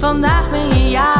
Vandaag ben je jarig.